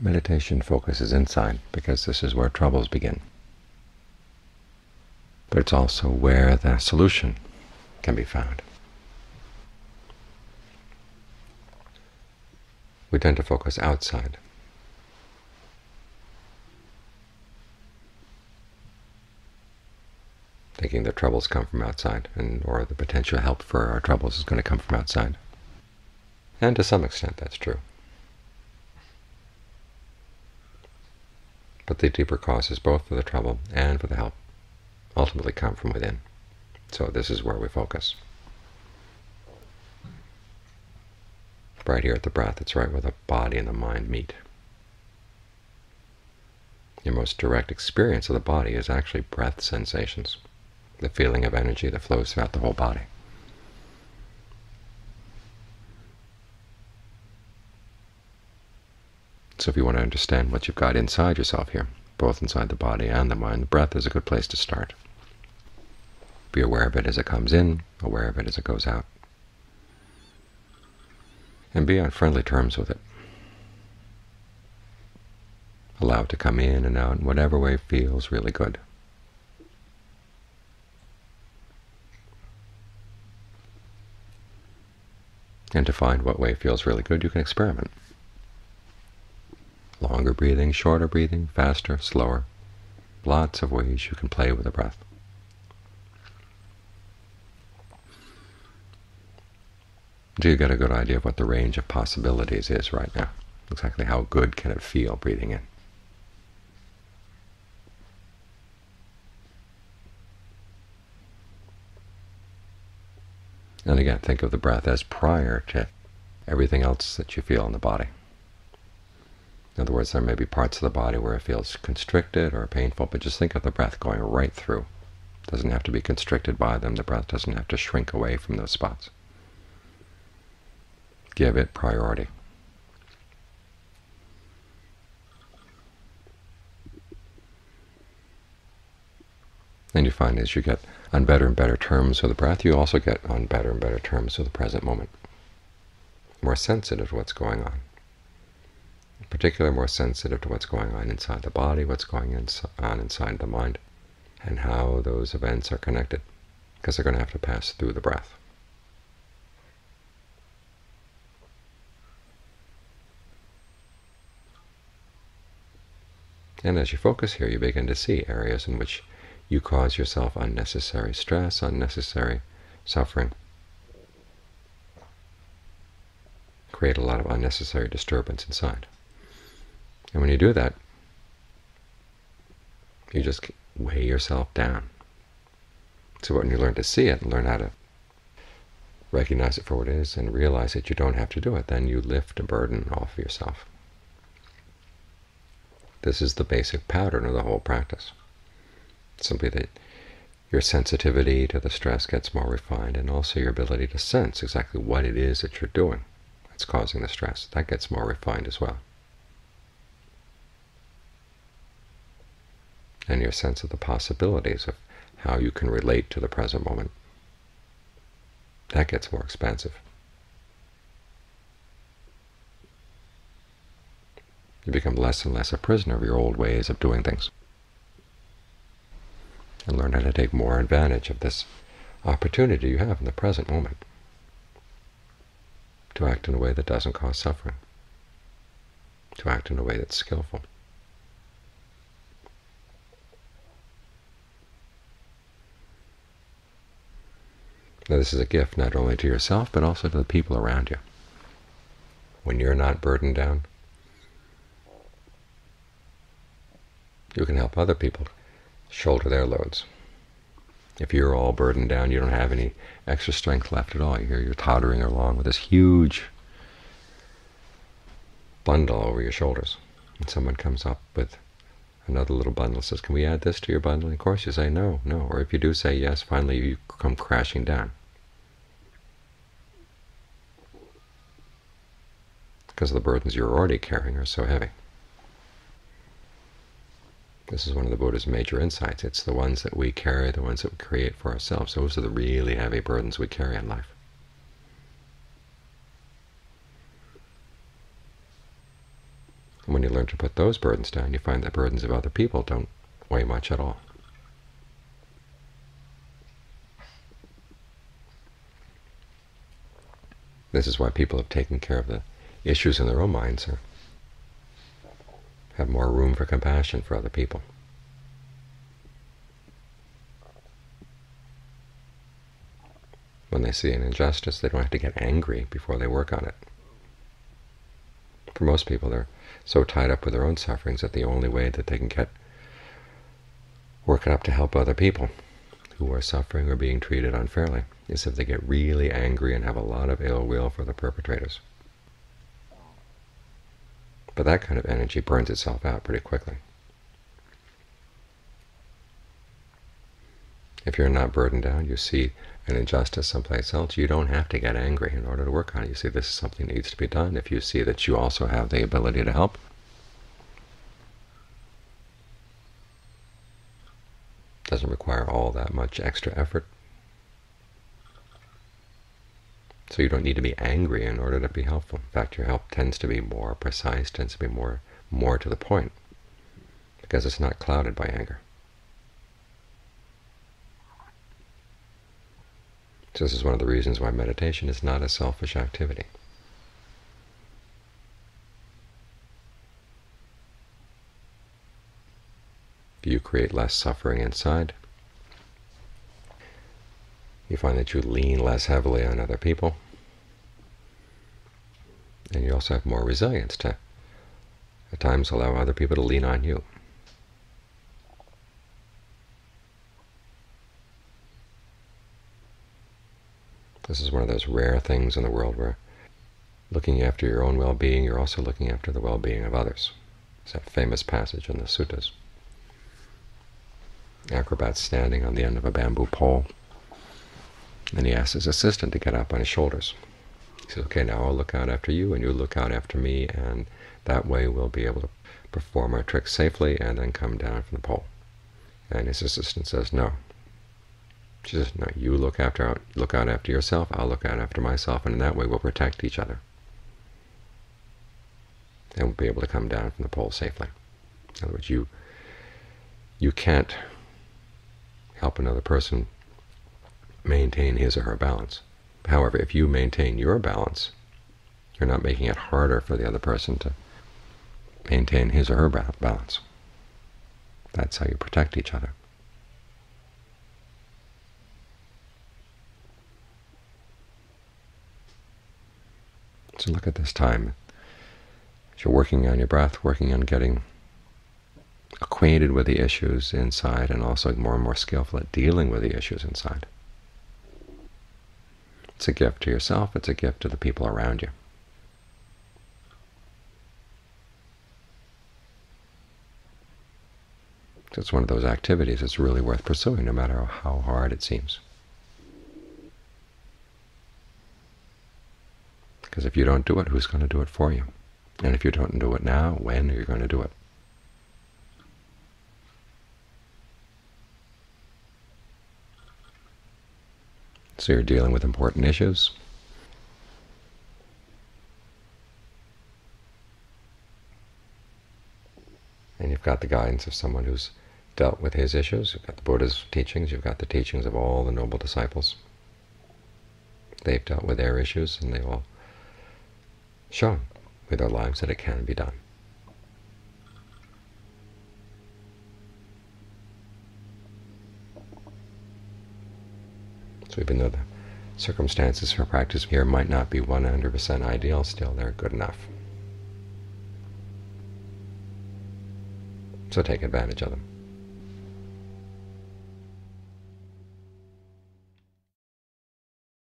meditation focuses inside, because this is where troubles begin. But it's also where the solution can be found. We tend to focus outside. Thinking the troubles come from outside, or the potential help for our troubles is going to come from outside. And to some extent that's true. But the deeper causes, both for the trouble and for the help, ultimately come from within. So this is where we focus. Right here at the breath. It's right where the body and the mind meet. Your most direct experience of the body is actually breath sensations, the feeling of energy that flows throughout the whole body. So if you want to understand what you've got inside yourself here, both inside the body and the mind, the breath is a good place to start. Be aware of it as it comes in, aware of it as it goes out, and be on friendly terms with it. Allow it to come in and out in whatever way feels really good. And to find what way feels really good, you can experiment. Longer breathing, shorter breathing, faster, slower. Lots of ways you can play with the breath. Until you get a good idea of what the range of possibilities is right now. Exactly how good can it feel breathing in. And again, think of the breath as prior to everything else that you feel in the body. In other words, there may be parts of the body where it feels constricted or painful, but just think of the breath going right through. It doesn't have to be constricted by them. The breath doesn't have to shrink away from those spots. Give it priority. And you find as you get on better and better terms with the breath, you also get on better and better terms with the present moment. More sensitive to what's going on. In particular, more sensitive to what's going on inside the body, what's going on inside the mind, and how those events are connected, because they're going to have to pass through the breath. And as you focus here, you begin to see areas in which you cause yourself unnecessary stress, unnecessary suffering, create a lot of unnecessary disturbance inside. And when you do that, you just weigh yourself down. So when you learn to see it and learn how to recognize it for what it is and realize that you don't have to do it, then you lift a burden off yourself. This is the basic pattern of the whole practice. Simply that your sensitivity to the stress gets more refined, and also your ability to sense exactly what it is that you're doing that's causing the stress. That gets more refined as well. And your sense of the possibilities of how you can relate to the present moment. That gets more expansive. You become less and less a prisoner of your old ways of doing things, and learn how to take more advantage of this opportunity you have in the present moment to act in a way that doesn't cause suffering, to act in a way that's skillful. Now, this is a gift not only to yourself, but also to the people around you. When you're not burdened down, you can help other people shoulder their loads. If you're all burdened down, you don't have any extra strength left at all. You're tottering along with this huge bundle over your shoulders. And someone comes up with another little bundle and says, "Can we add this to your bundle?" And of course you say no, no. Or if you do say yes, finally you come crashing down. Because the burdens you're already carrying are so heavy. This is one of the Buddha's major insights. It's the ones that we carry, the ones that we create for ourselves. Those are the really heavy burdens we carry in life. And when you learn to put those burdens down, you find that burdens of other people don't weigh much at all. This is why people have taken care of the issues in their own minds or have more room for compassion for other people. When they see an injustice, they don't have to get angry before they work on it. For most people, they're so tied up with their own sufferings that the only way that they can get work it up to help other people who are suffering or being treated unfairly is if they get really angry and have a lot of ill will for the perpetrators. But that kind of energy burns itself out pretty quickly. If you're not burdened down, you see an injustice someplace else, you don't have to get angry in order to work on it. You see this is something that needs to be done. If you see that you also have the ability to help, it doesn't require all that much extra effort. So you don't need to be angry in order to be helpful. In fact, your help tends to be more precise, tends to be more to the point, because it's not clouded by anger. So this is one of the reasons why meditation is not a selfish activity. You create less suffering inside. You find that you lean less heavily on other people, and you also have more resilience to, at times, allow other people to lean on you. This is one of those rare things in the world where looking after your own well-being, you're also looking after the well-being of others. It's that famous passage in the suttas. Acrobat's standing on the end of a bamboo pole, and he asks his assistant to get up on his shoulders. He says, "Okay, now I'll look out after you, and you look out after me, and that way we'll be able to perform our tricks safely and then come down from the pole." And his assistant says, "No." She says, "No, you look out after yourself, I'll look out after myself, and in that way we'll protect each other. And we'll be able to come down from the pole safely." In other words, you can't help another person maintain his or her balance. However, if you maintain your balance, you're not making it harder for the other person to maintain his or her balance. That's how you protect each other. So look at this time. As you're working on your breath, working on getting acquainted with the issues inside, and also more and more skillful at dealing with the issues inside. It's a gift to yourself, it's a gift to the people around you. So it's one of those activities that's really worth pursuing, no matter how hard it seems. Because if you don't do it, who's going to do it for you? And if you don't do it now, when are you going to do it? So you're dealing with important issues. And you've got the guidance of someone who's dealt with his issues. You've got the Buddha's teachings. You've got the teachings of all the noble disciples. They've dealt with their issues, and they all shown with their lives that it can be done. So even though the circumstances for practice here might not be 100% ideal, still they're good enough. So take advantage of them.